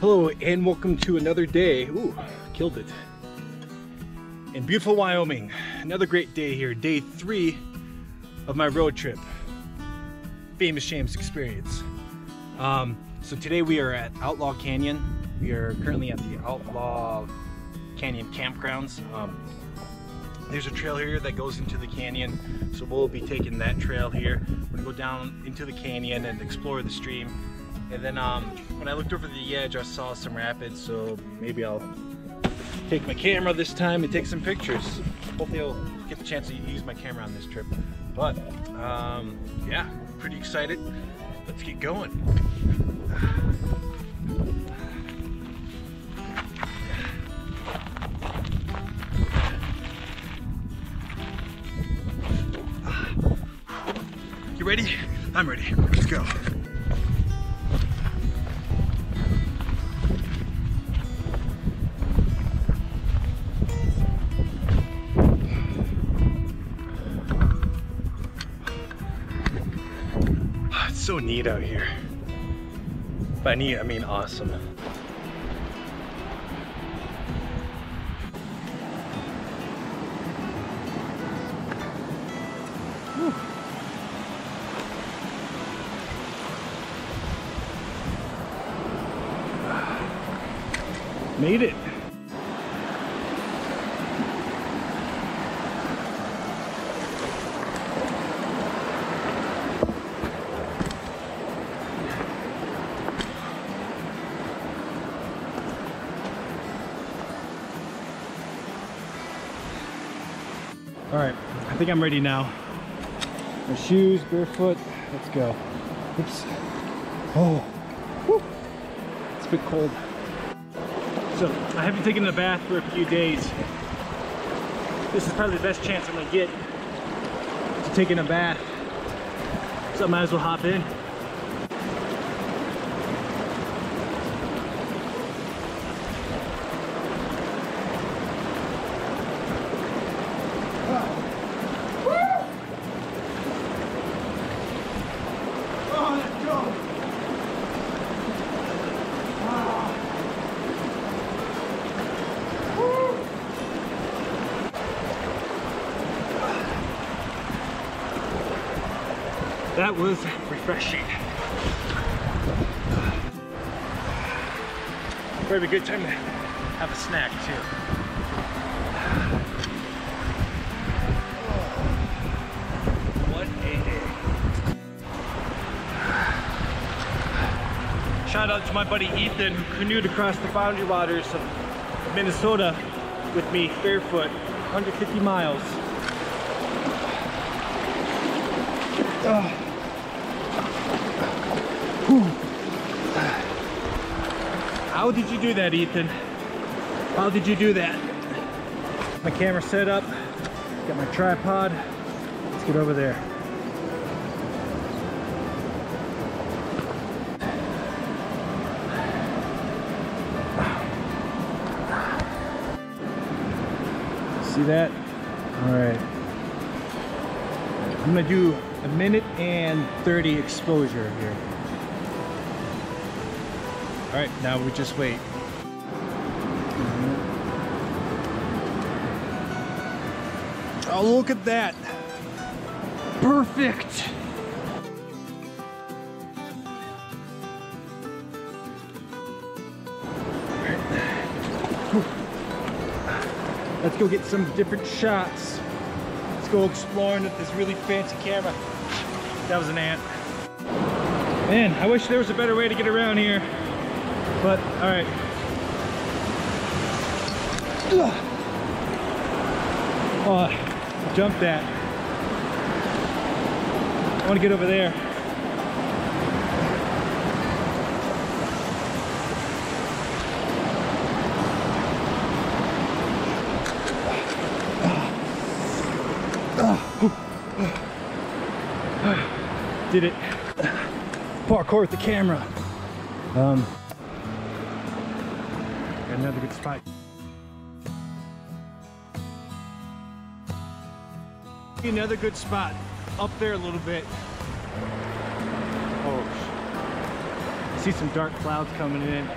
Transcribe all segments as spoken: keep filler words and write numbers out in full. Hello and welcome to another day. Ooh, killed it. In beautiful Wyoming. Another great day here. Day three of my road trip. Famous Shamus experience. Um, so today we are at Outlaw Canyon. We are currently at the Outlaw Canyon campgrounds. Um, there's a trail here that goes into the canyon. So we'll be taking that trail here. We're gonna go down into the canyon and explore the stream. And then um, when I looked over the edge, I saw some rapids, so maybe I'll take my camera this time and take some pictures. Hopefully I'll get the chance to use my camera on this trip. But um, yeah, pretty excited. Let's get going. You ready? I'm ready. Let's go. So neat out here. By neat, I mean awesome. Whew. Made it. Alright, I think I'm ready now. My shoes, barefoot, let's go. Oops. Oh, whew. It's a bit cold. So, I haven't taken a bath for a few days. This is probably the best chance I'm gonna get to taking a bath. So I might as well hop in. That was refreshing. Probably a good time to have a snack too. What a day. Shout out to my buddy Ethan, who canoed across the Boundary Waters of Minnesota with me barefoot, one hundred fifty miles. Oh. How did you do that, Ethan? How did you do that? My camera set up, got my tripod. Let's get over there. See that? All right. I'm gonna do a minute and thirty exposure here. All right, now we just wait. Mm-hmm. Oh, look at that. Perfect. Right. Let's go get some different shots. Let's go exploring with this really fancy camera. That was an ant. Man, I wish there was a better way to get around here. But, all right. Oh, jumped that. I want to get over there. Did it. Parkour with the camera. Um, Another good spot. Another good spot. Up there a little bit. Oh, see some dark clouds coming in.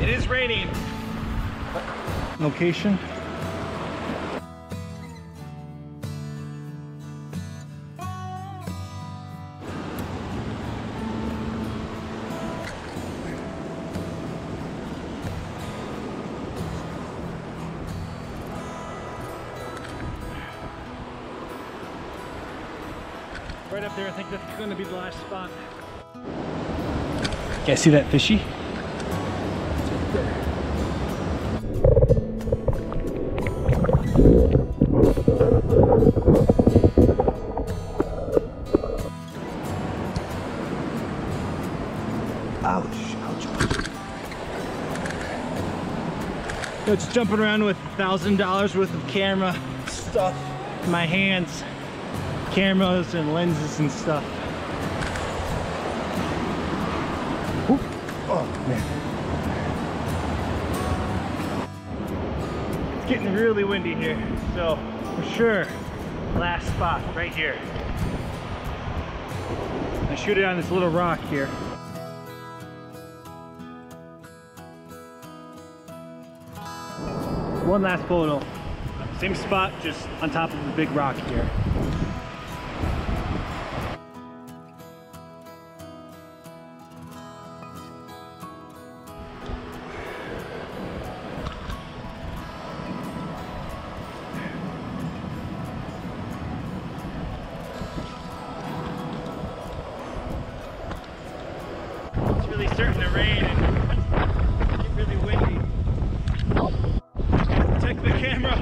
It is raining. Location. Right up there, I think that's going to be the last spot. You guys see that fishy? Ouch, ouch. It's jumping around with a thousand dollars worth of camera stuff in my hands. Cameras and lenses and stuff. Ooh. Oh man. It's getting really windy here, so for sure, last spot right here. I shoot it on this little rock here. One last photo. Same spot, just on top of the big rock here. Really starting to rain and get really windy. Protect the camera.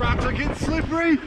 Rocks are getting slippery.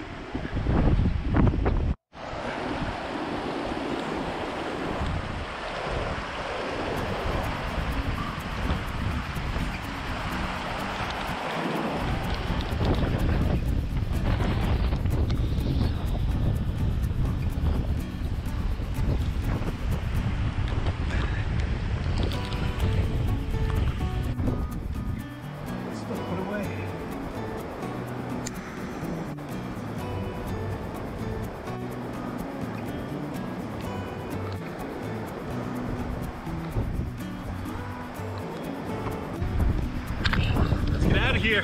Here.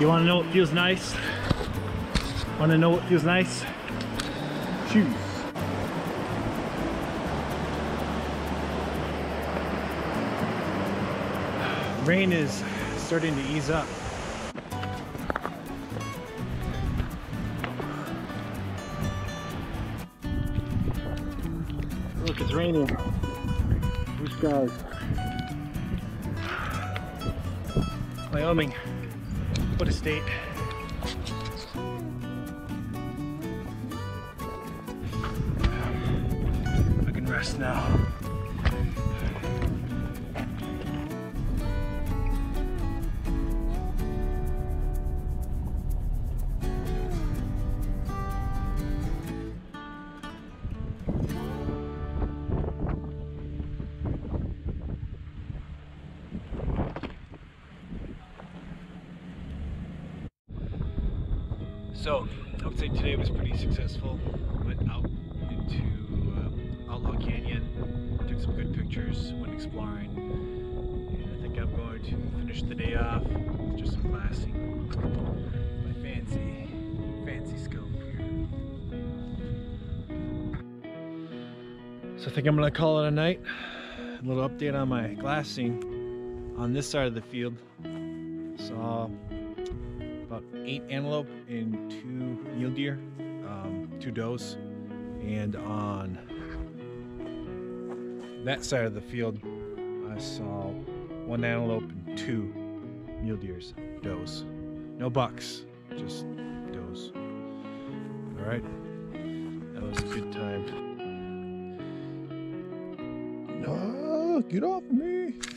You want to know what feels nice? Want to know what feels nice? Shoes. Rain is starting to ease up. Look, it's raining. Blue skies. Wyoming, what a state. I can rest now. So, I would say today was pretty successful. Went out into uh, Outlaw Canyon, took some good pictures, went exploring, and I think I'm going to finish the day off with just some glassing. My fancy, fancy scope here. So I think I'm gonna call it a night. A little update on my glassing. On this side of the field, saw about eight antelope and two mule deer, um, two does, and on that side of the field I saw one antelope and two mule deers, does. No bucks, just does. All right, that was a good time. No, get off me!